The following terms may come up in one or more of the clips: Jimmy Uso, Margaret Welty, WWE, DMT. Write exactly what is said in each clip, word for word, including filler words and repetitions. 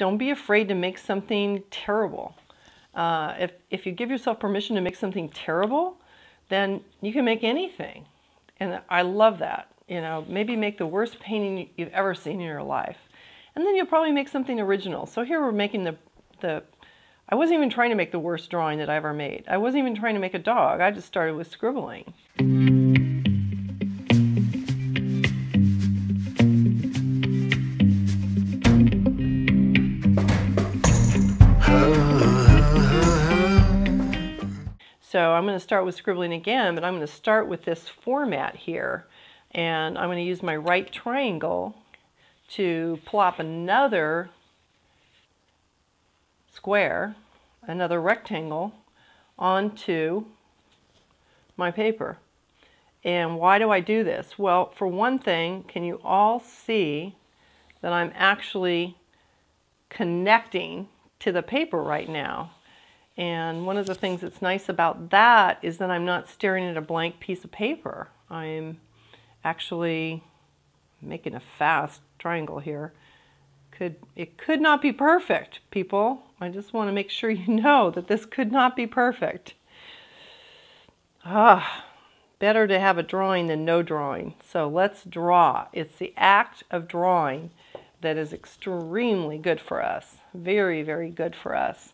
don't be afraid to make something terrible. Uh, if, if you give yourself permission to make something terrible, then you can make anything. And I love that. You know, maybe make the worst painting you've ever seen in your life. And then you'll probably make something original. So here we're making the, the, I wasn't even trying to make the worst drawing that I ever made. I wasn't even trying to make a dog. I just started with scribbling. So I'm going to start with scribbling again, but I'm going to start with this format here. And I'm going to use my right triangle to plop another square, another rectangle, onto my paper. And why do I do this? Well, for one thing, can you all see that I'm actually connecting to the paper right now? And one of the things that's nice about that is that I'm not staring at a blank piece of paper. I'm actually making a fast triangle here. Could, it could not be perfect, people. I just want to make sure you know that this could not be perfect. Ah, better to have a drawing than no drawing. So let's draw. It's the act of drawing that is extremely good for us. Very, very good for us.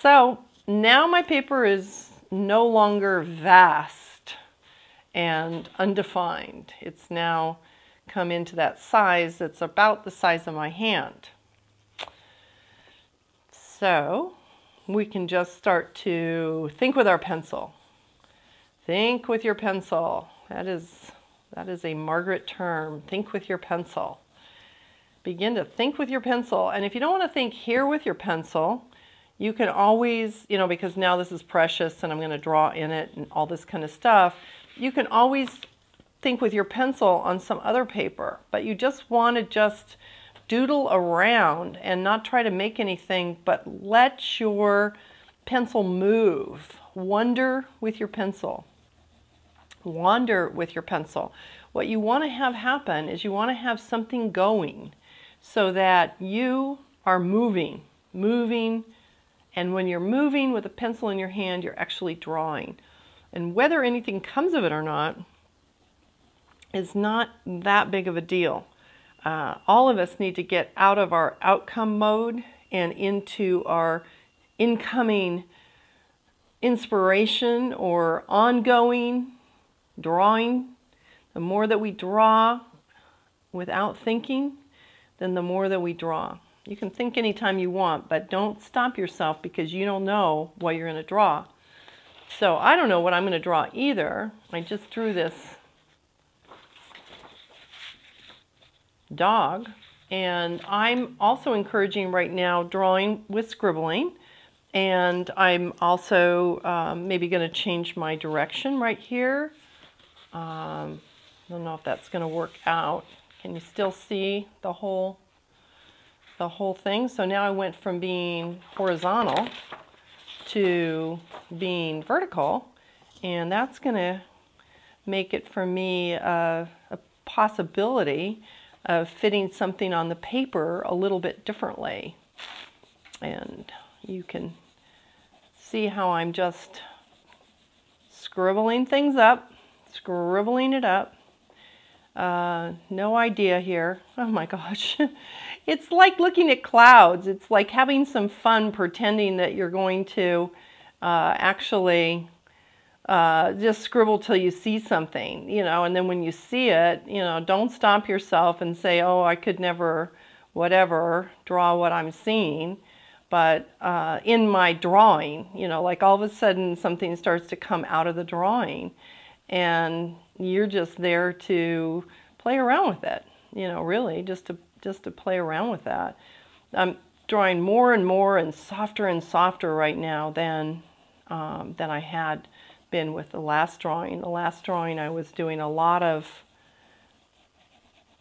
So now my paper is no longer vast and undefined. It's now come into that size that's about the size of my hand. So we can just start to think with our pencil. Think with your pencil. That is, that is a Margaret term. Think with your pencil. Begin to think with your pencil. And if you don't want to think here with your pencil, you can always, you know, because now this is precious and I'm going to draw in it and all this kind of stuff, you can always think with your pencil on some other paper, but you just want to just doodle around and not try to make anything, but let your pencil move. Wander with your pencil. Wander with your pencil. What you want to have happen is you want to have something going so that you are moving, moving, and when you're moving with a pencil in your hand, you're actually drawing. And whether anything comes of it or not is not that big of a deal. Uh, all of us need to get out of our outcome mode and into our incoming inspiration or ongoing drawing. The more that we draw without thinking, then the more that we draw. You can think anytime you want, but don't stop yourself because you don't know what you're going to draw. So I don't know what I'm going to draw either. I just drew this dog, and I'm also encouraging right now drawing with scribbling, and I'm also um, maybe going to change my direction right here. Um, I don't know if that's going to work out. Can you still see the whole the whole thing? So now I went from being horizontal to being vertical, and that's going to make it for me a, a possibility of fitting something on the paper a little bit differently. And you can see how I'm just scribbling things up, scribbling it up. Uh, no idea here. Oh my gosh. It's like looking at clouds. It's like having some fun pretending that you're going to uh, actually uh, just scribble till you see something, you know, and then when you see it, you know, don't stop yourself and say, oh, I could never, whatever, draw what I'm seeing. But uh, in my drawing, you know, like all of a sudden something starts to come out of the drawing and you're just there to play around with it, you know, really just to just to play around with that. I'm drawing more and more and softer and softer right now than, um, than I had been with the last drawing. The last drawing I was doing a lot of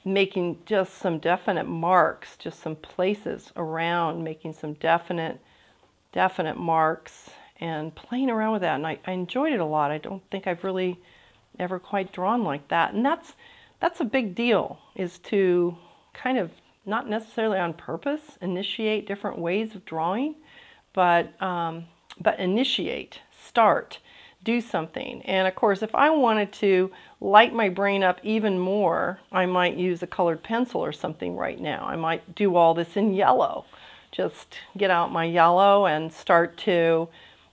making just some definite marks, just some places around, making some definite, definite marks and playing around with that. And I, I enjoyed it a lot. I don't think I've really ever quite drawn like that. And that's, that's a big deal, is to kind of not necessarily on purpose, initiate different ways of drawing, but, um, but initiate, start, do something. And of course, if I wanted to light my brain up even more, I might use a colored pencil or something right now. I might do all this in yellow. Just get out my yellow and start to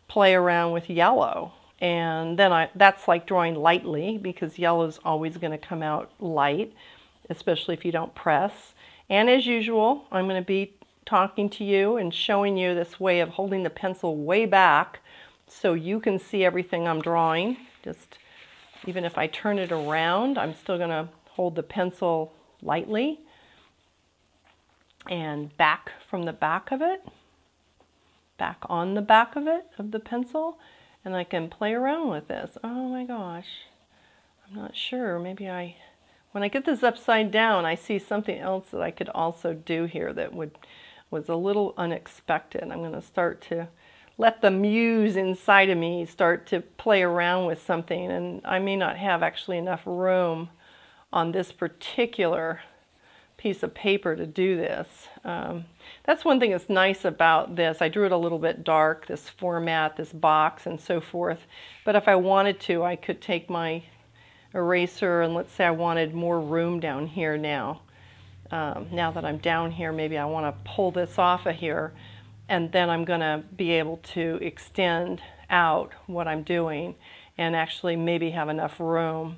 play around with yellow. And then I, that's like drawing lightly, because yellow's always going to come out light, especially if you don't press. And as usual, I'm going to be talking to you and showing you this way of holding the pencil way back so you can see everything I'm drawing. Just even if I turn it around, I'm still going to hold the pencil lightly and back from the back of it, back on the back of it, of the pencil, and I can play around with this. Oh my gosh, I'm not sure. Maybe I, when I get this upside down, I see something else that I could also do here that would was a little unexpected. I'm going to start to let the muse inside of me start to play around with something, and I may not have actually enough room on this particular piece of paper to do this. Um, that's one thing that's nice about this. I drew it a little bit dark, this format, this box, and so forth. But if I wanted to, I could take my eraser, and let's say I wanted more room down here now. Um, now that I'm down here, maybe I want to pull this off of here, and then I'm going to be able to extend out what I'm doing and actually maybe have enough room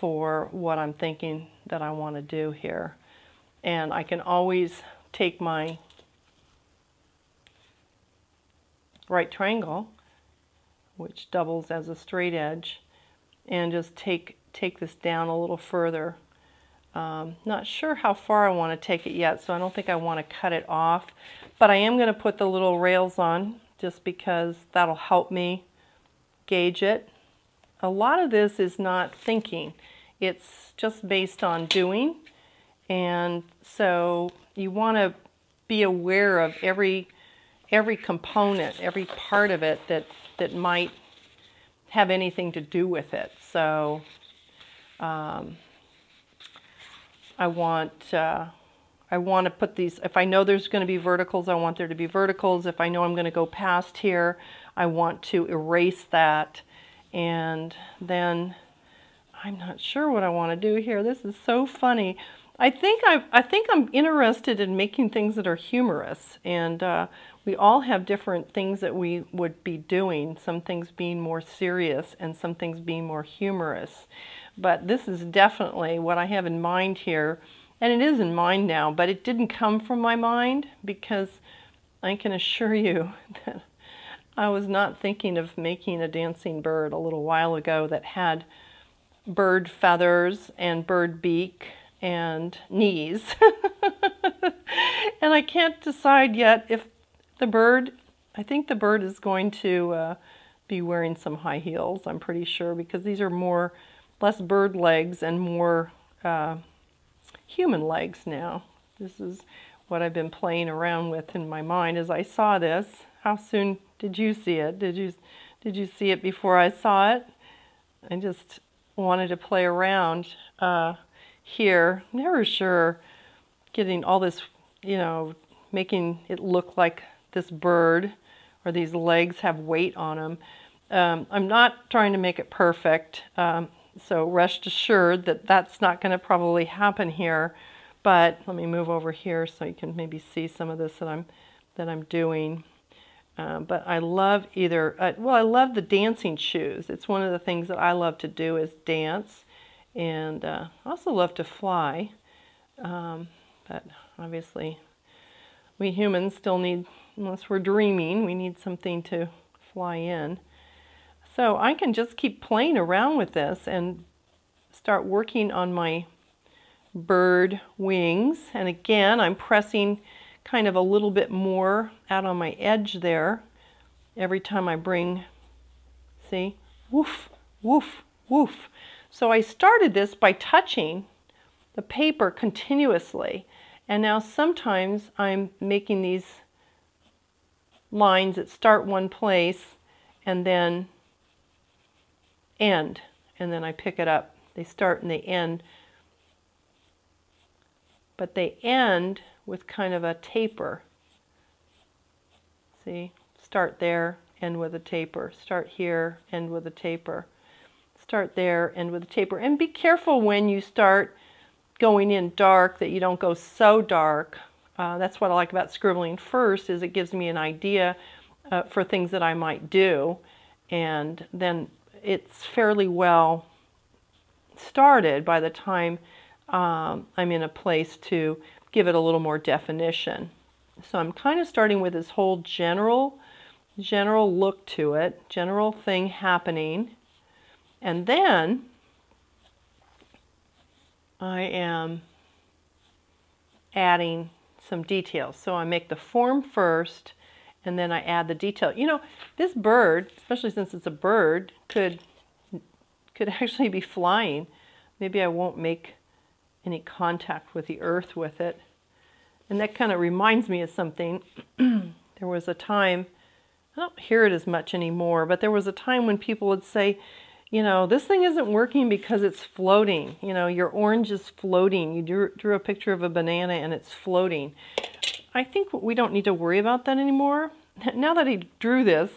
for what I'm thinking that I want to do here. And I can always take my right triangle, which doubles as a straight edge, and just take, take this down a little further. Um, not sure how far I want to take it yet, so I don't think I want to cut it off. But I am going to put the little rails on, just because that'll help me gauge it. A lot of this is not thinking. It's just based on doing. And so you want to be aware of every every component, every part of it that, that might have anything to do with it. So um, I want uh, I want to put these, if I know there's going to be verticals, I want there to be verticals. If I know I'm going to go past here, I want to erase that. And then I'm not sure what I want to do here. This is so funny. I think I've, I think I'm interested in making things that are humorous, and uh, we all have different things that we would be doing. Some things being more serious, and some things being more humorous. But this is definitely what I have in mind here, and it is in mind now. But it didn't come from my mind, because I can assure you that I was not thinking of making a dancing bird a little while ago that had bird feathers and bird beak and knees. And I can't decide yet if the bird, I think the bird is going to uh, be wearing some high heels, I'm pretty sure, because these are more, less bird legs and more uh, human legs now. This is what I've been playing around with in my mind as I saw this. How soon did you see it? Did you, did you see it before I saw it? I just wanted to play around. Uh, here, never sure, getting all this, you know, making it look like this bird or these legs have weight on them. Um, I'm not trying to make it perfect, um, so rest assured that that's not going to probably happen here. But let me move over here so you can maybe see some of this that I'm that I'm doing. Uh, but I love either, uh, well, I love the dancing shoes. It's one of the things that I love to do is dance. And uh, I also love to fly, um, but obviously we humans still need, unless we're dreaming, we need something to fly in. So I can just keep playing around with this and start working on my bird wings. And again, I'm pressing kind of a little bit more out on my edge there every time I bring, see, woof, woof, woof. So I started this by touching the paper continuously, and now sometimes I'm making these lines that start one place and then end, and then I pick it up. They start and they end. but they end with kind of a taper. See, start there, end with a taper. Start here, end with a taper. Start there, end with a taper. And be careful when you start going in dark that you don't go so dark. Uh, that's what I like about scribbling first, is it gives me an idea uh, for things that I might do, and then it's fairly well started by the time um, I'm in a place to give it a little more definition. So I'm kind of starting with this whole general, general look to it, general thing happening, and then I am adding some details. So I make the form first, and then I add the detail. You know, this bird, especially since it's a bird, could could actually be flying. Maybe I won't make any contact with the earth with it. And that kind of reminds me of something. There was a time, I don't hear it as much anymore, but there was a time when people would say, you know, this thing isn't working because it's floating. You know, your orange is floating. You drew, drew a picture of a banana and it's floating. I think we don't need to worry about that anymore. Now that I drew this,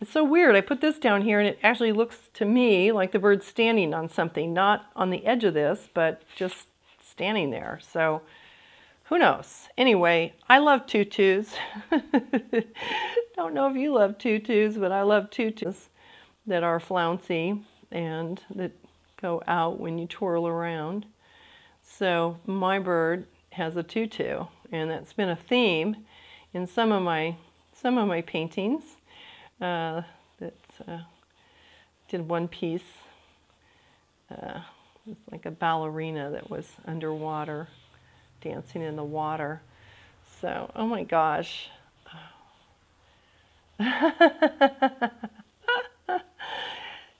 it's so weird. I put this down here and it actually looks to me like the bird's standing on something, not on the edge of this, but just standing there. So who knows? Anyway, I love tutus. Don't know if you love tutus, but I love tutus that are flouncy and that go out when you twirl around. So my bird has a tutu, and that's been a theme in some of my some of my paintings. Uh, that uh, did one piece, uh, it's like a ballerina that was underwater, dancing in the water. So, oh my gosh.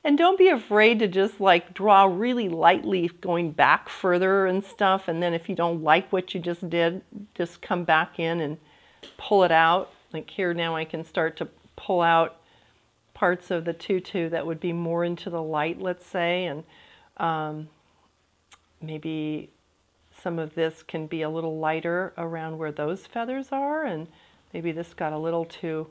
And don't be afraid to just like draw really lightly, going back further and stuff, and then if you don't like what you just did, just come back in and pull it out. Like here now I can start to pull out parts of the tutu that would be more into the light, let's say, and um, maybe some of this can be a little lighter around where those feathers are, and maybe this got a little too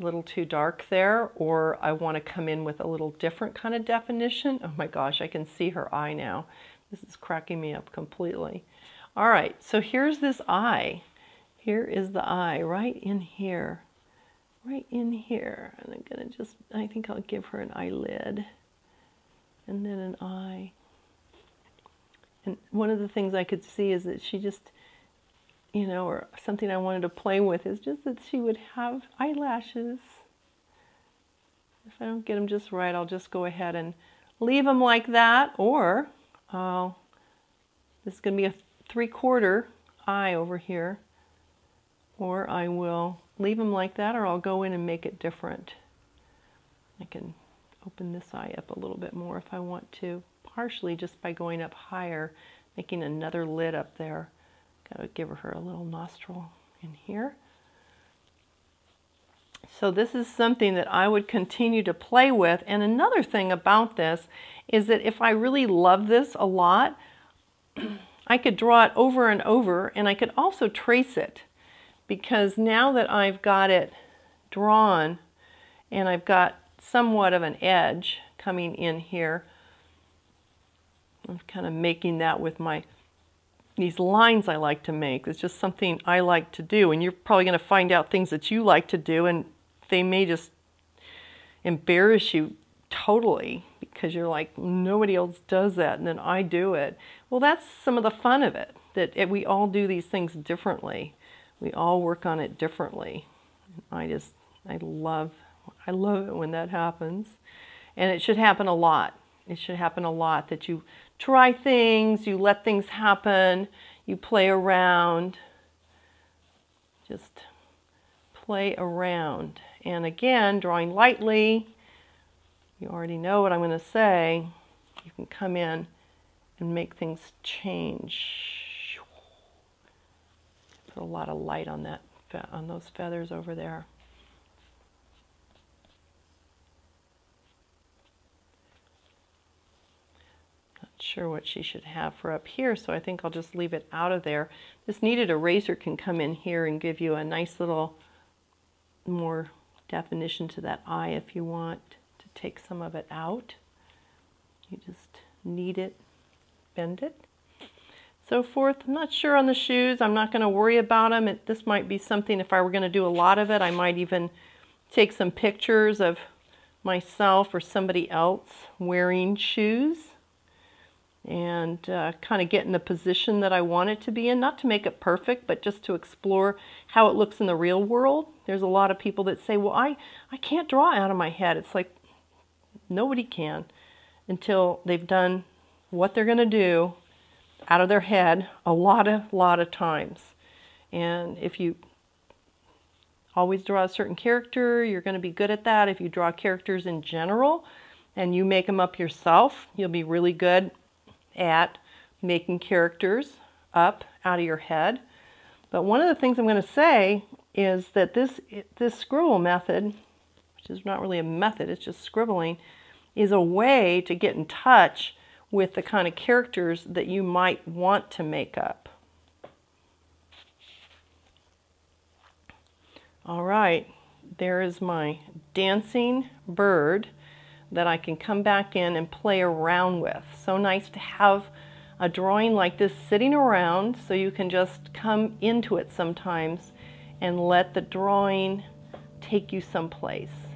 a little too dark there, or I want to come in with a little different kind of definition. Oh my gosh, I can see her eye now. This is cracking me up completely. All right, so here's this eye. Here is the eye, right in here. Right in here. And I'm gonna just, I think I'll give her an eyelid. And then an eye. And one of the things I could see is that she just, you know, or something I wanted to play with is just that she would have eyelashes. If I don't get them just right, I'll just go ahead and leave them like that, or I'll, this is going to be a three-quarter eye over here, or I will leave them like that, or I'll go in and make it different. I can open this eye up a little bit more if I want to, partially just by going up higher, making another lid up there. I would give her a little nostril in here. So this is something that I would continue to play with. And another thing about this is that if I really love this a lot, I could draw it over and over, and I could also trace it, because now that I've got it drawn and I've got somewhat of an edge coming in here, I'm kind of making that with my these lines I like to make. It's just something I like to do, and you're probably going to find out things that you like to do, and they may just embarrass you totally because you're like, nobody else does that, and then I do it. Well, that's some of the fun of it, that it, we all do these things differently. We all work on it differently. I just, I love, I love it when that happens, and it should happen a lot. It should happen a lot, that you try things, you let things happen, you play around. Just play around. And again, drawing lightly, you already know what I'm going to say. You can come in and make things change. Put a lot of light on that, on those feathers over there. sure what she should have for up here, so I think I'll just leave it out of there. This kneaded eraser can come in here and give you a nice little more definition to that eye if you want to take some of it out. You just knead it, bend it, so forth. I'm not sure on the shoes. I'm not going to worry about them. It, this might be something, if I were going to do a lot of it, I might even take some pictures of myself or somebody else wearing shoes and uh, kind of get in the position that I want it to be in, not to make it perfect, but just to explore how it looks in the real world. There's a lot of people that say, well, I, I can't draw out of my head. It's like, nobody can until they've done what they're going to do out of their head a lot of, lot of times. And if you always draw a certain character, you're going to be good at that. If you draw characters in general and you make them up yourself, you'll be really good at making characters up out of your head. But one of the things I'm going to say is that this, this scribble method, which is not really a method, it's just scribbling, is a way to get in touch with the kind of characters that you might want to make up. All right, there is my dancing bird that I can come back in and play around with. So nice to have a drawing like this sitting around, so you can just come into it sometimes and let the drawing take you someplace.